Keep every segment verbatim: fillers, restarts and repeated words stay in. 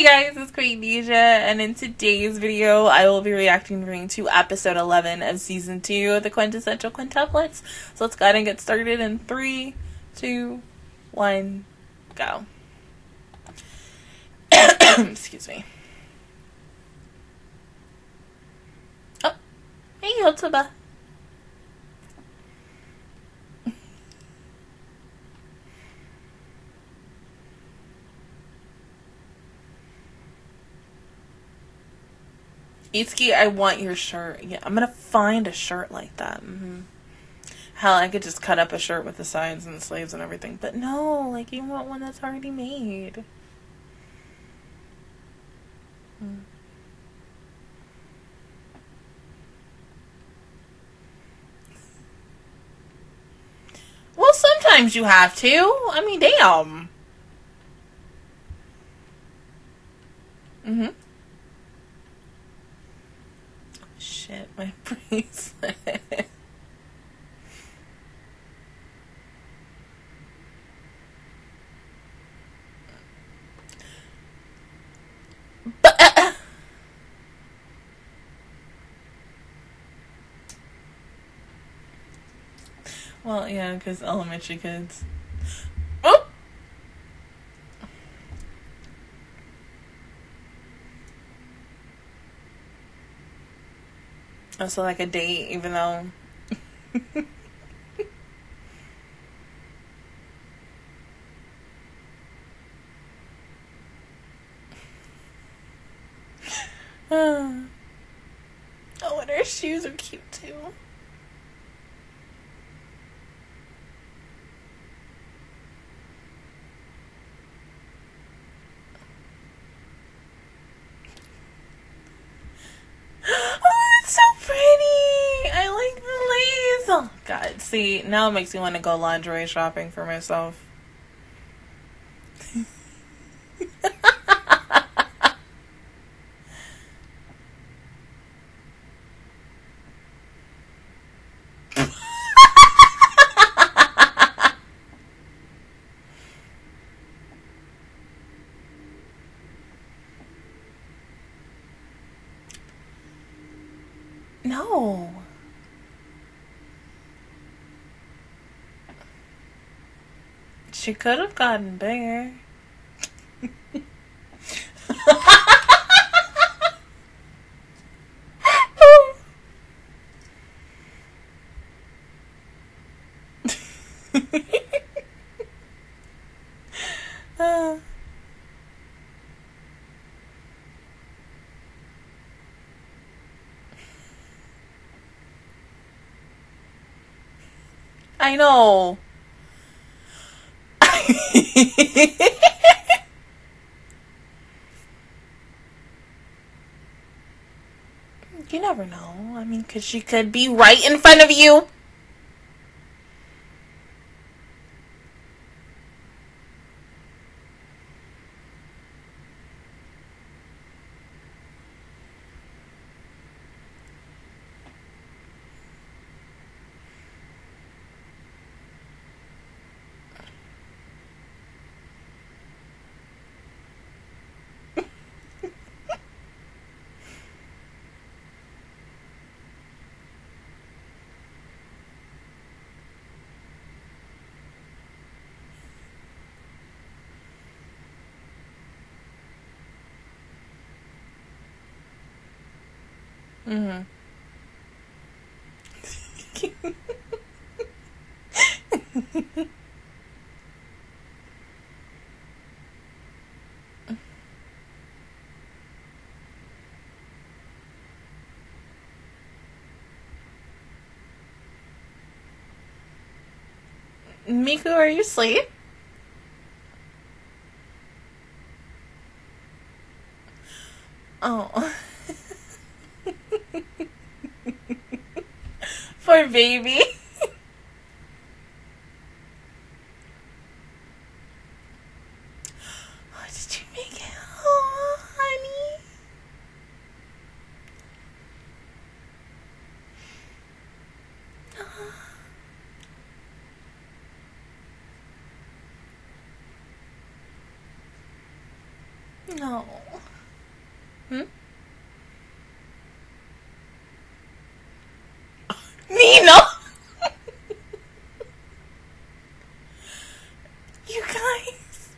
Hey guys, it's Quaintnesia, and in today's video, I will be reacting to episode eleven of season two of The Quintessential Quintuplets. So let's go ahead and get started in three, two, one, go. Excuse me. Oh, hey Yotsuba. Itsuki, I want your shirt. Yeah, I'm gonna find a shirt like that. Mm-hmm. Hell, I could just cut up a shirt with the sides and the sleeves and everything. But no, like, you want one that's already made. Mm. Well, sometimes you have to. I mean, damn. Mm-hmm. Shit, my bracelet. But, uh, well, yeah, because elementary kids. Oh! Also, like, a date, even though... oh, and her shoes are cute, too. God, see, now it makes me want to go lingerie shopping for myself. No. She could have gotten bigger. uh. I know. You never know. I mean, because she could be right in front of you. Mm-hmm. Miku, are you asleep? Oh. Poor baby. Oh, did you make it? Oh, honey. Oh. No. Hmm? Nino! You guys!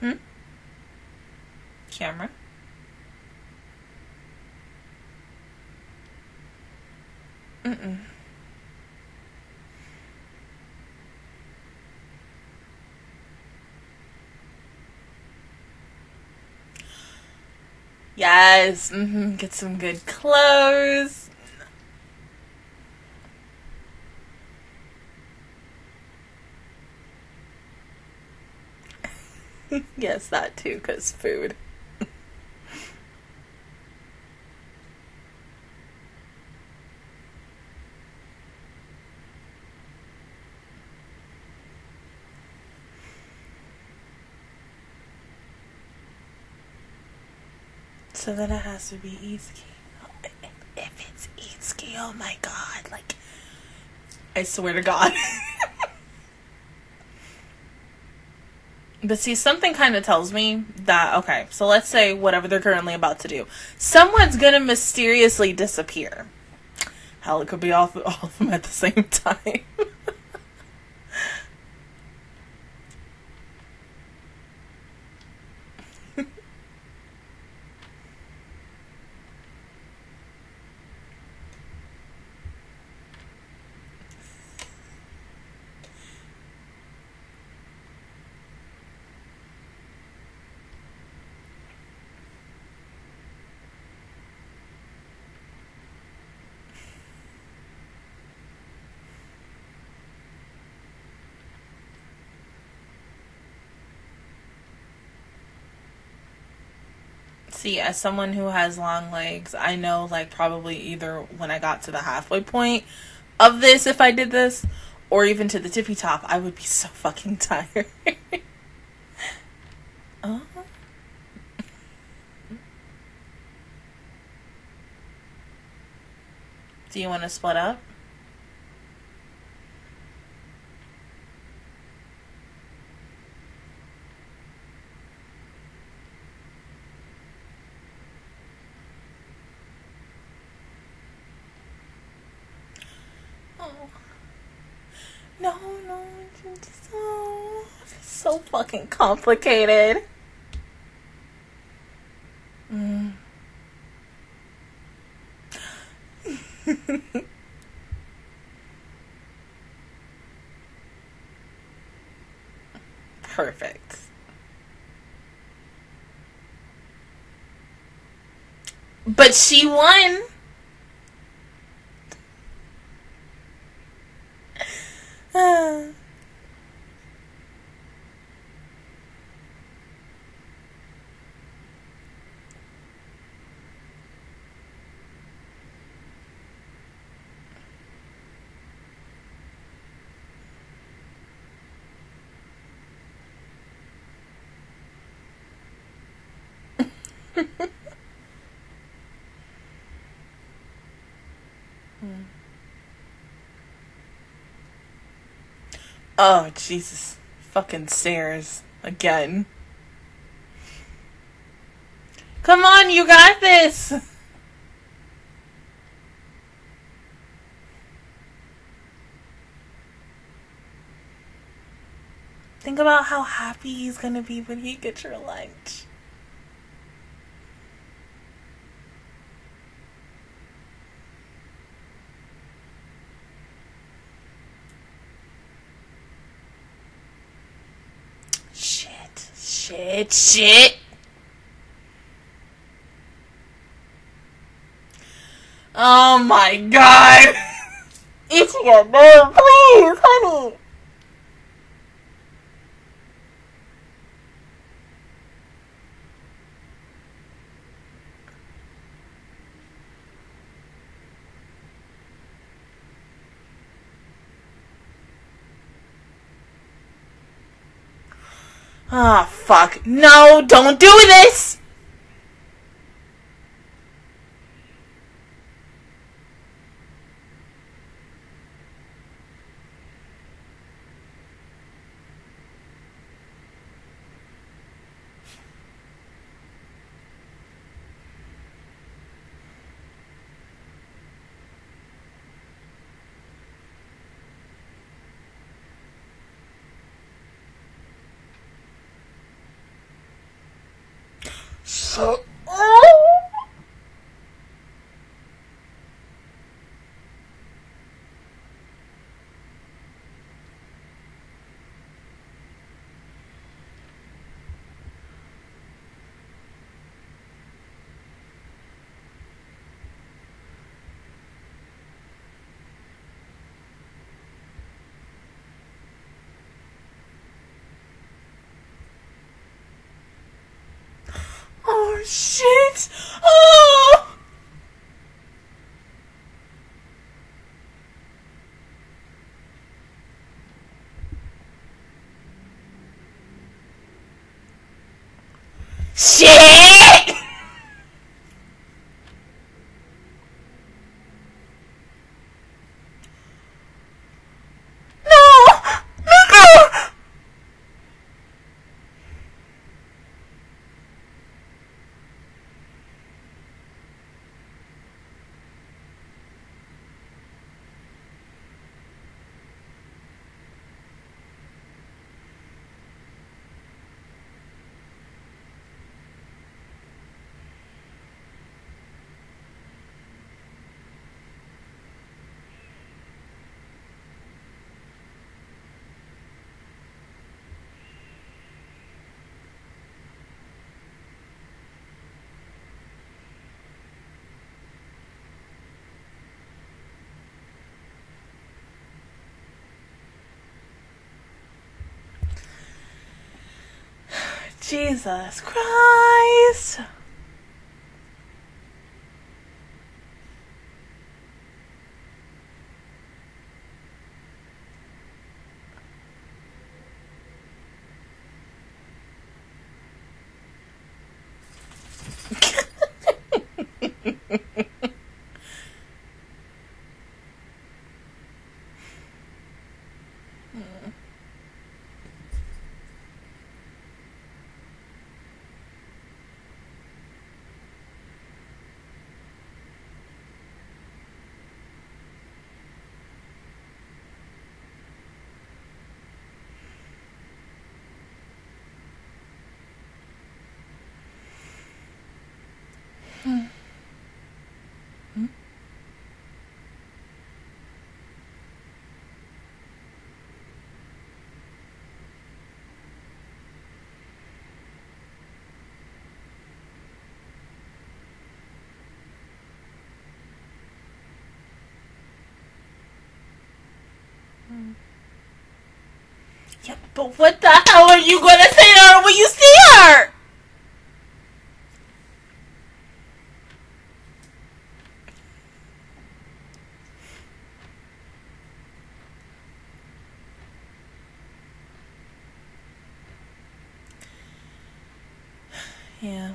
Hmm? Camera? Mm-mm. Yes, mm-hmm. Get some good clothes. Yes, that too, 'cause food. So then it has to be Itsuki. If it's Itsuki, oh my god, like, I swear to god. But see, something kind of tells me that, okay, so let's say whatever they're currently about to do, someone's gonna mysteriously disappear. Hell, it could be all, all of them at the same time. See, as someone who has long legs, I know, like, probably either when I got to the halfway point of this, if I did this, or even to the tippy top, I would be so fucking tired. Oh. Do you want to split up? No, no, it's so, it's so fucking complicated. Mm. Perfect. But she won. Oh, Jesus. Fucking stairs. Again. Come on, you got this! Think about how happy he's gonna be when he gets your lunch. Shit, shit. Oh my god. It's your name, please, honey. Ah, fuck. No, don't do this! So oh. Oh shit! Oh! Shit! Jesus Christ! Hmm. Hmm? Hmm. Yeah, but what the hell are you gonna say to her when you see her? Yeah.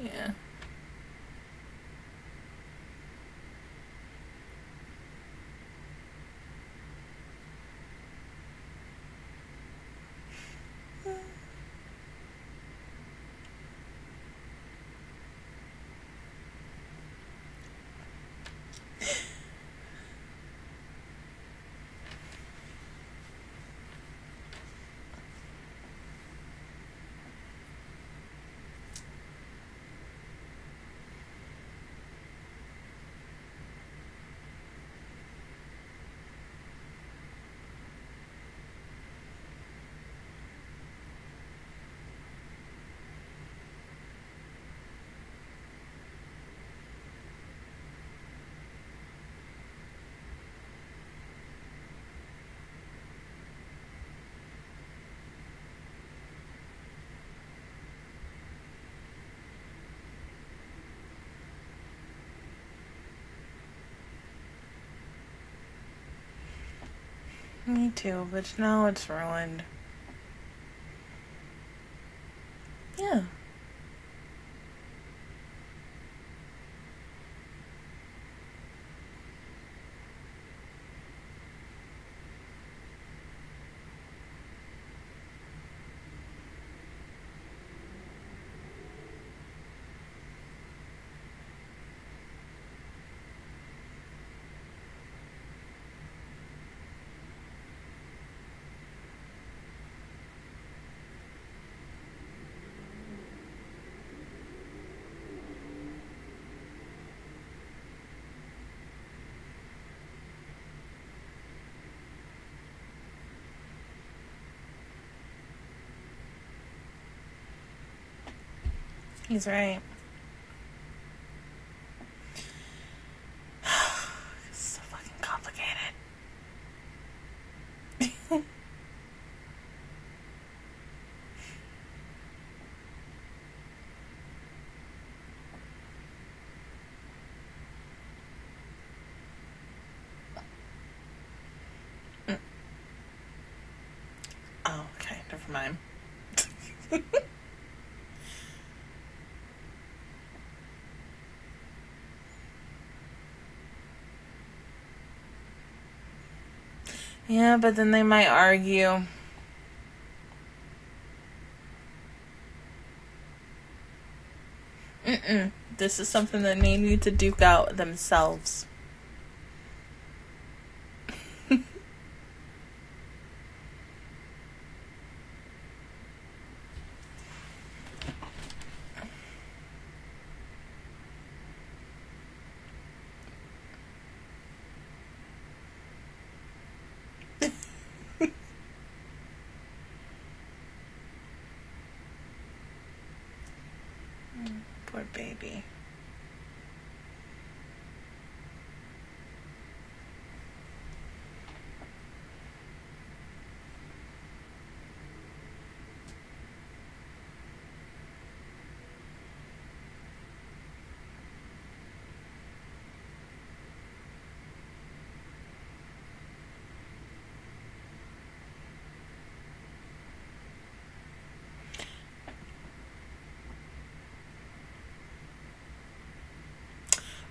Yeah. Me too, but now it's ruined. Yeah. He's right. It's so fucking complicated. mm. Oh, okay, never mind. Yeah, but then they might argue. Mm-mm. This is something that they need to duke out themselves. Baby.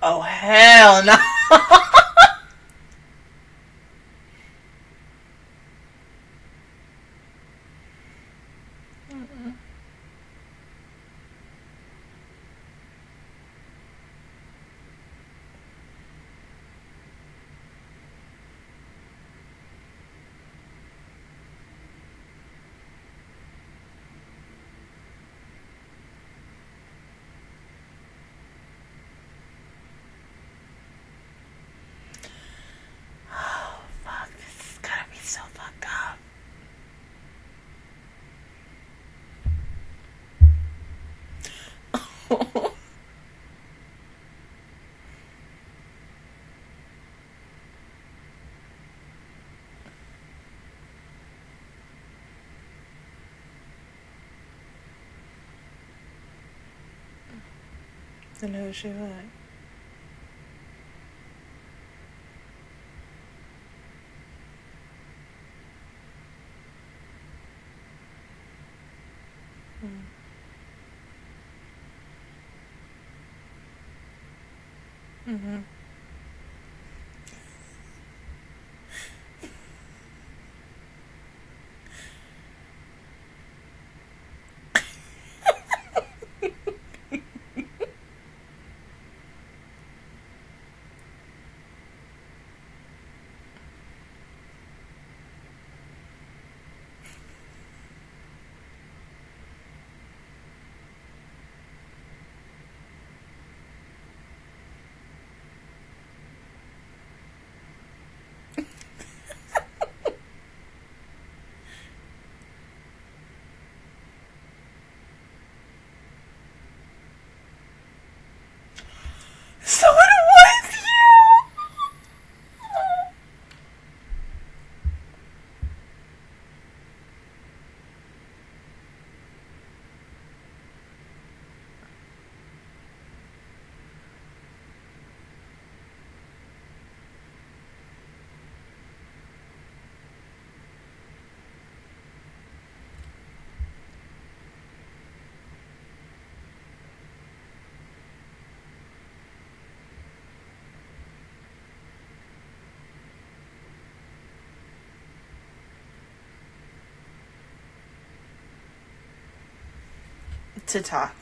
Oh, hell no. Mm-mm. Then who she like? Mm. Mm-hmm. to talk.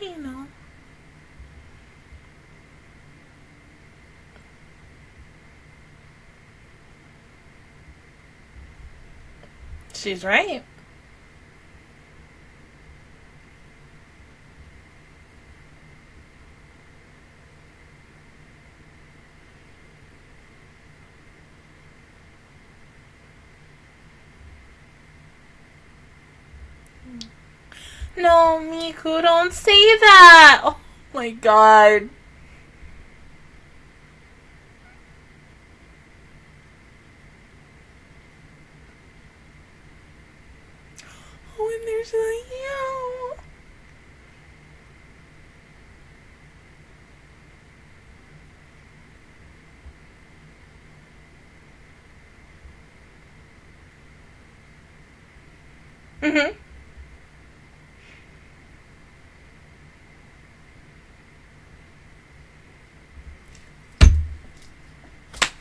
You know. She's right. No, Miku, don't say that! Oh my god. Oh, and there's a meow. Mm-hmm.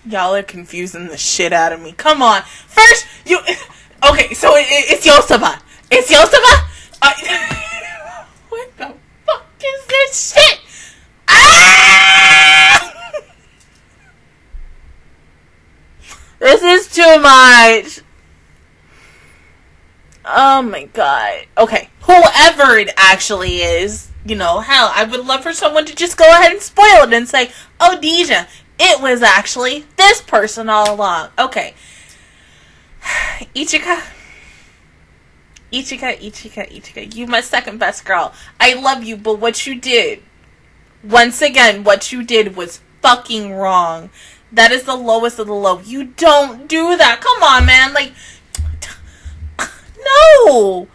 Y'all are confusing the shit out of me. Come on. First, you... Okay, so it, it, it's Yotsuba. It's Yotsuba? Uh, what the fuck is this shit? Ah! This is too much. Oh my god. Okay, whoever it actually is, you know, hell, I would love for someone to just go ahead and spoil it and say, oh, Deja, it was actually this person all along. Okay. Ichika. Ichika, Ichika, Ichika. You my second best girl. I love you, but what you did, once again, what you did was fucking wrong. That is the lowest of the low. You don't do that. Come on, man. Like, no.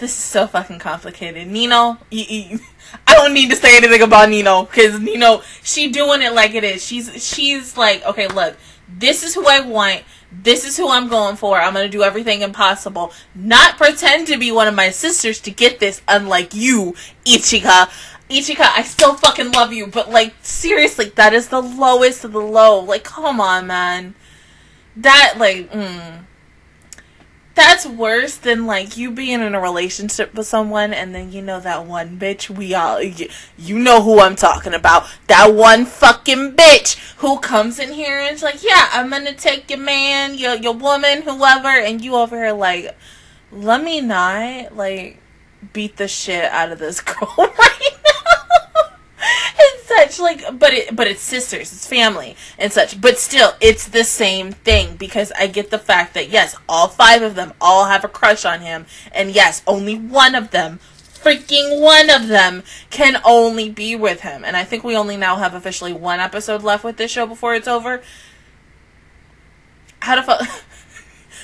This is so fucking complicated. Nino, you, you, I don't need to say anything about Nino, because Nino, she doing it like it is. She's she's like, okay, look, this is who I want. This is who I'm going for. I'm going to do everything impossible. Not pretend to be one of my sisters to get this, unlike you, Ichika. Ichika, I still fucking love you, but, like, seriously, that is the lowest of the low. Like, come on, man. That, like, mm. That's worse than, like, you being in a relationship with someone and then you know that one bitch we all... You know who I'm talking about. That one fucking bitch who comes in here and is like, yeah, I'm gonna take your man, your, your woman, whoever, and you over here like, let me not, like, beat the shit out of this girl right now. And such, like, but, it, but it's sisters, it's family, and such. But still, it's the same thing, because I get the fact that, yes, all five of them all have a crush on him, and yes, only one of them, freaking one of them, can only be with him. And I think we only now have officially one episode left with this show before it's over. How the fuck?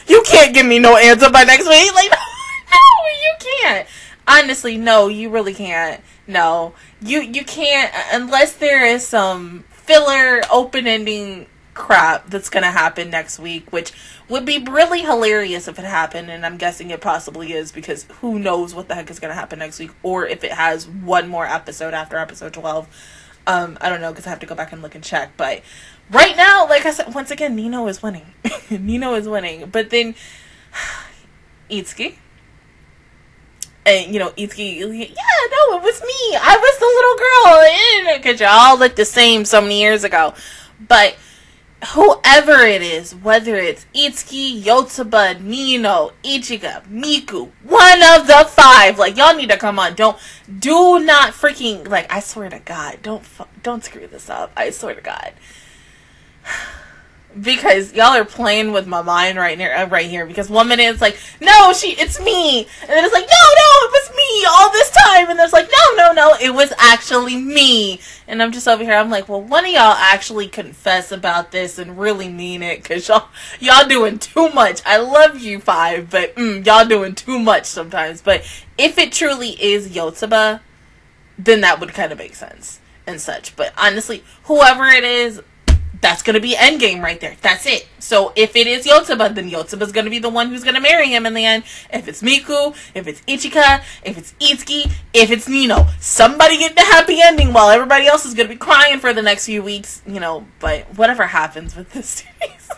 You can't give me no answer by next week? Like, no, you can't. Honestly, no, you really can't. No, you you can't, unless there is some filler open-ending crap that's gonna happen next week, which would be really hilarious if it happened, and I'm guessing it possibly is, because who knows what the heck is gonna happen next week, or if it has one more episode after episode twelve. Um, I don't know, because I have to go back and look and check, but right now, like I said, once again, Nino is winning. Nino is winning, but then Itsuki. And, you know, Itsuki, yeah, no, it was me. I was the little girl. Because y'all looked the same so many years ago. But whoever it is, whether it's Itsuki, Yotsuba, Nino, Ichika, Miku, one of the five, like, y'all need to come on. Don't, do not freaking, like, I swear to God, don't, don't screw this up. I swear to God. Because y'all are playing with my mind right near, right here. Because one minute it's like, no, she, it's me. And then it's like, no, no, it was me all this time. And there's like, no, no, no, it was actually me. And I'm just over here. I'm like, well, one of y'all actually confess about this and really mean it. Because y'all, y'all doing too much. I love you five, but mm, y'all doing too much sometimes. But if it truly is Yotsuba, then that would kind of make sense and such. But honestly, whoever it is, that's going to be endgame right there. That's it. So if it is Yotsuba, then Yotsuba's going to be the one who's going to marry him in the end. If it's Miku, if it's Ichika, if it's Itsuki, if it's Nino, somebody get the happy ending while everybody else is going to be crying for the next few weeks, you know, but whatever happens with this series,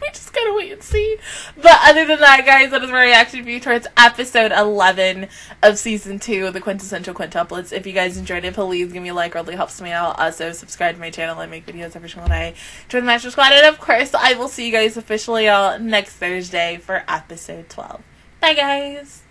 we just got to wait and see. But other than that, guys, that is my reaction view towards episode eleven of season two of The Quintessential Quintuplets. If you guys enjoyed it, please give me a like. It really helps me out. Also, subscribe to my channel. I make videos every single day. Join the Master Squad. And, of course, I will see you guys officially all next Thursday for episode twelve. Bye, guys.